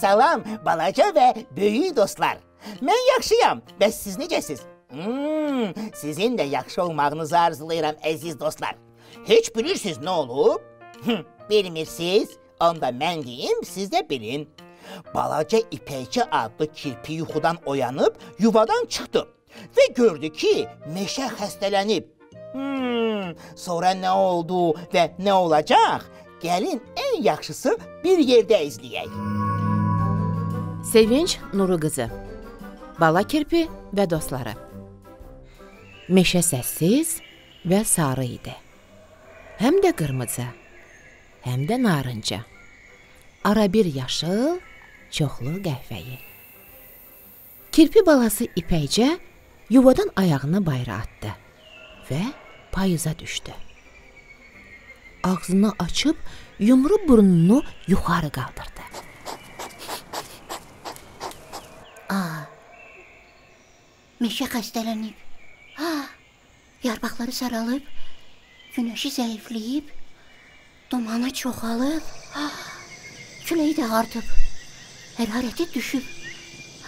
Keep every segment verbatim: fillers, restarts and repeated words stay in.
Salam, balaca ve büyük dostlar. Mən yaxşıyam, bəs siz necəsiz? Hmm, sizin də yaxşı olmağınızı arzulayıram, əziz dostlar. Heç bilirsiniz nə olub? Bilmirsiniz, onda mən deyim, siz də bilin. Balaca İpəkçi adlı kirpi yuxudan oyanıb, yuvadan çıxdı və gördü ki, meşə xəstələnib. Hmm, sonra nə oldu və nə olacaq? Gəlin ən yaxşısı bir yerdə izləyək. Sevinc Nuruqızı, Bala Kirpi və dostları. Meşə səssiz və sarı idi. Həm də qırmızı, həm də narınca. Ara bir yaşıl, çoxlu qəhvəyi. Kirpi balası İpəkcə yuvadan ayağını bayra atdı və payıza düşdü. Ağzını açıb yumru burnunu yuxarı qaldırdı. Aa, meşə xəstələnib, ha, yarpaqları saralıb, günəşi zəifləyib, dumanı çoxalıb, ha, küləyi də artıb, hərarəti düşüb.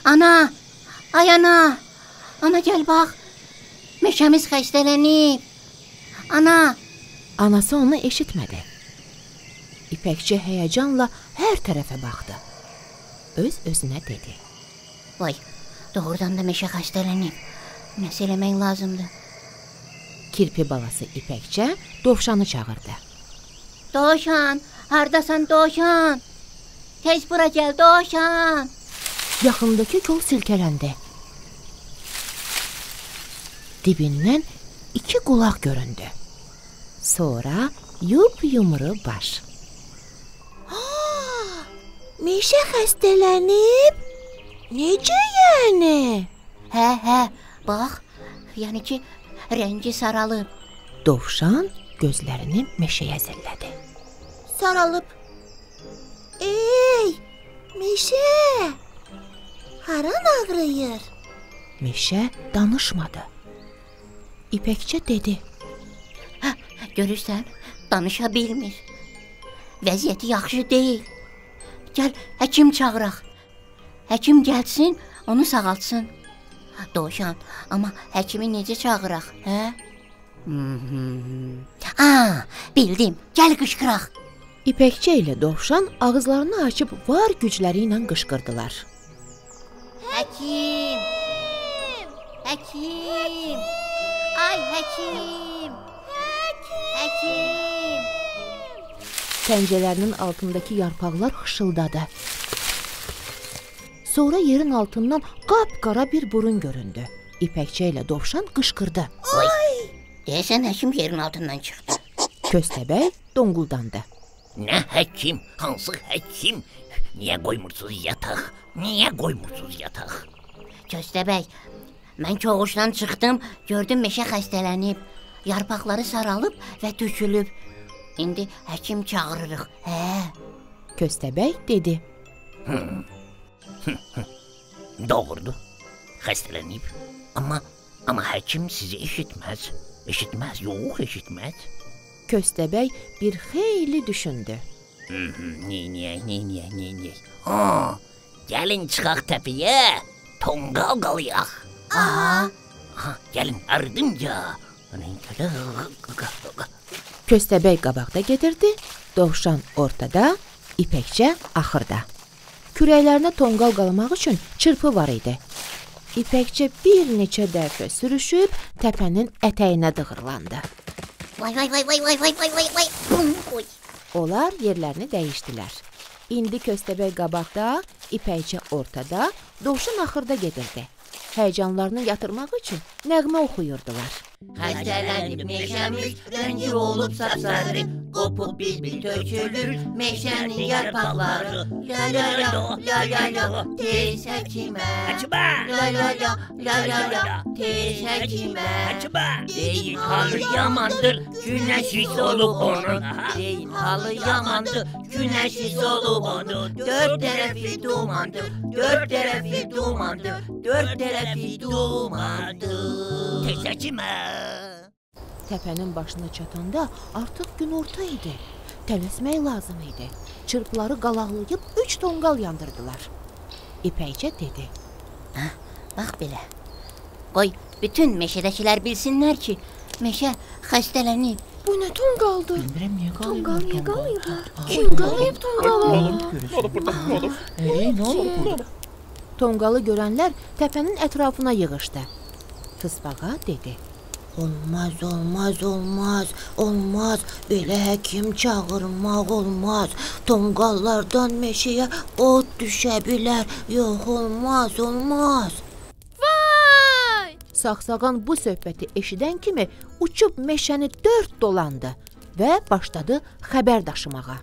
Ana, ay ana, ana gəl bax, meşəmiz xəstələnib, ana. Anası onu eşitmədi. İpəkçi həyəcanla hər tərəfə baxdı. Öz-özünə dedi. Vay, doğrudan da meşə xəstələnib. Nəsə eləmək lazımdır? Kirpi balası İpəkçə dovşanı çağırdı. Dovşan, hardasan dovşan? Tez bura gəl dovşan. Yaxındakı kol silkələndi. Dibindən iki qulaq göründü. Sonra yup yumru baş. Haa, meşə xəstələnib? Necə yəni? Hə, hə, bax, yəni ki, rəngi saralıb. Dovşan gözlərini meşəyə zillədi. Saralıb. Ey, meşə, haran ağrıyır? Meşə danışmadı. İpəkçə dedi. Görürsən, danışa bilmir. Vəziyyəti yaxşı deyil. Gəl, həkim çağıraq. Həkim gəlsin, onu sağaltsın. Dovşan, amma həkimi necə çağıraq, hə? Aa, bildim, gəl qışqıraq. İpəkçə ilə dovşan ağızlarını açıb var gücləri ilə qışqırdılar. Həkim! Həkim! Ay, həkim! Həkim! Pəncələrinin altındakı yarpaqlar xışıldadı. Sonra yerin altından qapqara bir burun göründü. İpəkçə ilə dovşan qışqırdı. Ay! Deyəsən, həkim yerin altından çıxdı. Köstəbək donquldandı. Nə həkim? Hansı həkim? Niyə qoymursunuz yataq? Niyə qoymursunuz yataq? Köstəbək, mən koğuşdan çıxdım, gördüm meşə xəstələnib. Yarpaqları saralıb və tökülüb. İndi həkim çağırırıq, hə? Köstəbək dedi. Doğrudur, xəstələnib. Amma, amma həkim sizi eşitməz. Eşitməz, yox, eşitməz. Köstəbək bir xeyli düşündü. Niyə, niyə, niyə? Haa, gəlin çıxaq təpiyə, tonqal qalıyaq. Aha, gəlin ardınca. Köstəbək qabaqda gedirdi, dovşan ortada, İpəkçə axırda. Kürəklərinə tonqal qalmaq üçün çırpı var idi. İpəkçə bir neçə dəfə sürüşüb təpənin ətəyinə dığırlandı. Onlar yerlərini dəyişdilər. İndi Köstəbək qabaqda, İpəkçə ortada, dovşan axırda gedirdi. Həyəcanlarını yatırmaq üçün nəğmə oxuyurdular. Xəstələnib meşəmiz, rəngi olub sapsarı, qopuq bil-bil tökülür meşənin yarpaqları. La-la-la, la-la-la, tez həkimə. Həkimə! La-la-la, la-la-la, tez həkimə. Həkimə! Deyin halı yamandır, günəşi solub onun. Deyin halı yamandır, günəşi solub onun. Dörd tərəfi dumandır, dörd tərəfi dumandır, dörd tərəfi dumandır. Tez həkimə! Təpənin başına çatanda artıq gün orta idi. Tələsmək lazım idi. Çırpları qalaqlayıb üç tonqal yandırdılar. İpəkcə dedi. Hə, bax belə. Qoy, bütün meşədəkilər bilsinlər ki, meşə xəstələnib. Bu nə tonqaldır? Bilmirəm, niyə qalıyırlar? Tonqal niyə qalıyırlar? Kim qalıyıb tonqalı? Nə olub burada? Nə olub? Ey, nə olub burada? Tonqalı görənlər təpənin ətrafına yığışdı. Tısbağa dedi. Olmaz, olmaz, olmaz, olmaz. Belə həkim çağırmaq olmaz. Tonqallardan meşəyə od düşə bilər. Yox, olmaz, olmaz. Vay! Saxsağan bu söhbəti eşidən kimi uçub meşəni dörd dolandı və başladı xəbər daşımağa.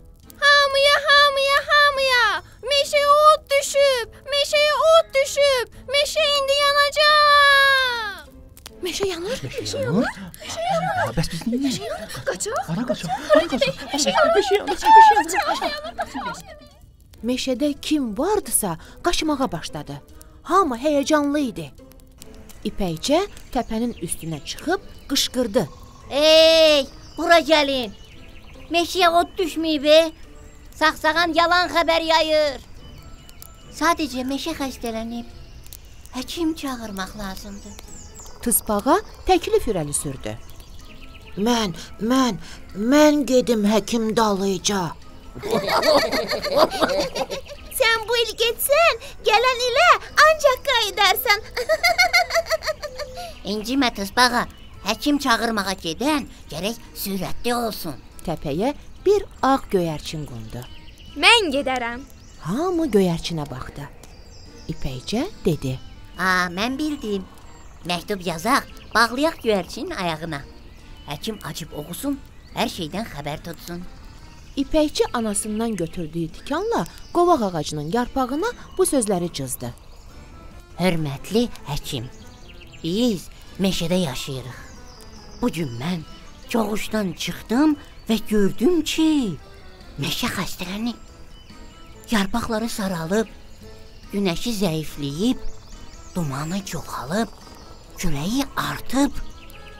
Hamıya, hamıya, hamıya! Meşəyə od düşüb, meşəyə od düşüb, meşə indi yanacaq! Meşə yanır, meşə yanır, meşə yanır, meşə yanır, qaçaq, qaçaq, meşə yanır, meşə yanır, meşə yanır. Meşədə kim vardısa qaçmağa başladı. Hamı həyəcanlı idi. İpəkcə təpənin üstünə çıxıb qışqırdı. Ey, bura gəlin, meşəyə od düşməyib, saxsağan yalan xəbər yayır. Sadəcə meşə xəstələnib, həkim çağırmaq lazımdır. Tısbağa təklif irəli sürdü. Mən, mən, mən gedim həkim dalıca. Sən bu il getsən, gələn ilə ancaq qayıdarsan. İncimə tısbağa, həkim çağırmağa gedən gərək sürətli olsun. Təpəyə bir ağ göyərçin qundu. Mən gedərəm. Hamı göyərçinə baxdı. İpəkcə dedi. Aa, mən bildim. Məktub yazaq, bağlayaq göyərçinin ayağına. Həkim açıb oğusun, hər şeydən xəbər tutsun. İpəkçi anasından götürdüyü tikanla qovaq ağacının yarpağına bu sözləri cızdı. Hörmətli həkim, biz meşədə yaşayırıq. Bugün mən çoxuşdan çıxdım və gördüm ki, meşə xəstələnib. Yarpaqları saralıb, günəşi zəifləyib, dumanı çoxalıb, küləyi artıb,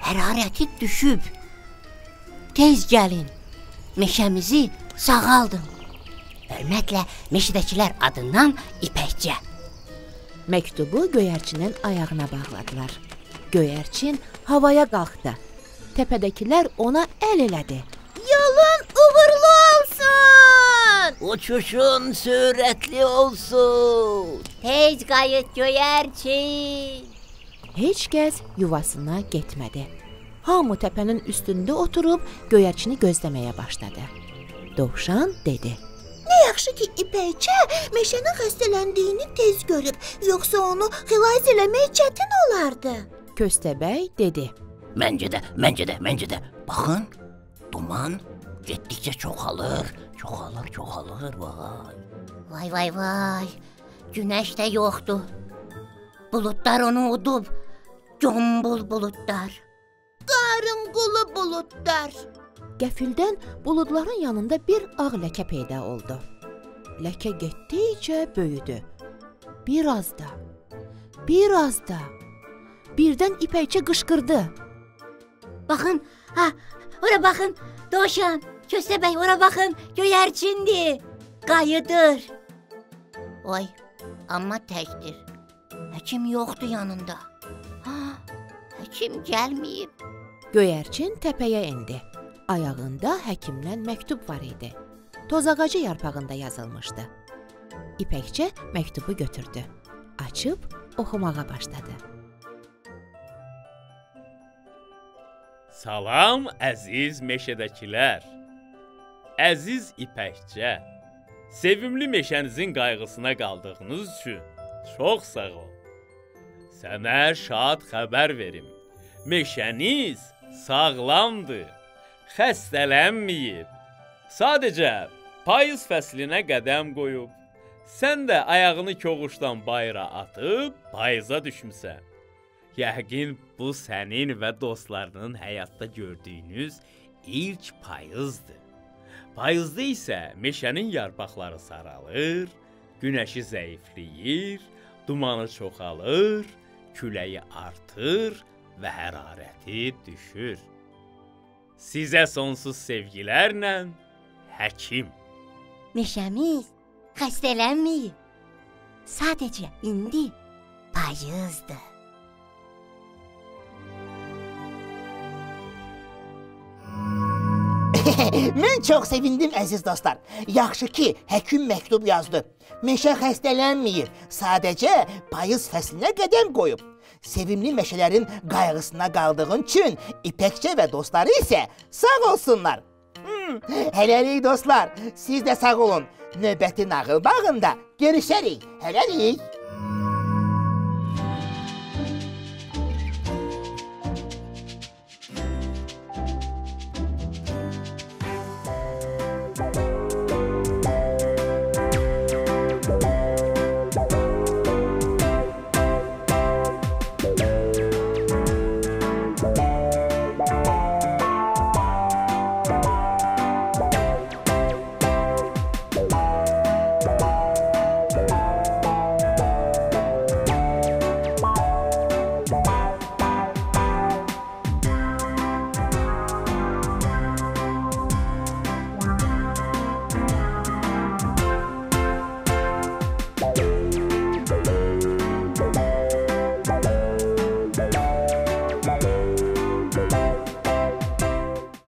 hərarəti düşüb. Tez gəlin, meşəmizi sağaldın. Hörmətlə meşədəkilər adından İpəkcə. Məktubu göyərçinin ayağına bağladılar. Göyərçin havaya qalxdı. Təpədəkilər ona əl elədi. Yolun uğurlu olsun! Uçuşun sürətli olsun! Tez qayıt göyərçin! Heç kəs yuvasına getmədi. Hamı təpənin üstündə oturub göyərçini gözləməyə başladı. Dovşan dedi. Nə yaxşı ki, İpəkçə meşənin xəstələndiyini tez görüb, yoxsa onu xilas eləmək çətin olardı. Köstəbəy dedi. Məncə də, məncə də, məncə də. Baxın, duman getdikcə çoxalır, çoxalır, çoxalır. Vay, vay, vay, vay. Günəş də yoxdur. Bulutlar onu udub, gömbul bulutlar. Qarınqulu bulutlar. Qəfildən buludların yanında bir ağ ləkə peydə oldu. Ləkə getdikcə böyüdü. Bir az da, bir az da. Birdən İpəkçə qışqırdı. Baxın, ha, ora baxın, dovşan, köstəbəy, ora baxın, göyərçindir, qayıdır. Oy, amma təkdir. Həkim yoxdur yanında. Ha, həkim gəlməyib. Göyərçin təpəyə indi. Ayağında həkimdən məktub var idi. Tozağacı yarpağında yazılmışdı. İpəkçə məktubu götürdü. Açıb oxumağa başladı. Salam əziz meşədəkilər. Əziz İpəkçə, sevimli meşənizin qayğısına qaldığınız üçün çox sağ ol. Sənə şad xəbər verim. Meşəniz sağlamdır, xəstələnməyib. Sadəcə payız fəslinə qədəm qoyub, sən də ayağını koğuşdan bayıra atıb payıza düşmüsən. Yəqin bu sənin və dostlarının həyatda gördüyünüz ilk payızdır. Payızda isə meşənin yarpaqları saralır, günəşi zəifləyir, dumanı çoxalır, küləyi artır və hərarəti düşür. Sizə sonsuz sevgilərlə həkim. Meşəmiz xəstələnməyib. Sadəcə indi payızdır. Mən çox sevindim, əziz dostlar. Yaxşı ki, həkim məktub yazdı. Meşə xəstələnməyir, sadəcə payız fəslinə qədəm qoyub. Sevimli meşələrin qayğısına qaldığın üçün İpəkçə və dostları isə sağ olsunlar. Hmm, hələlik dostlar, siz də sağ olun. Növbəti nağıl bağında görüşərik. Hələlik.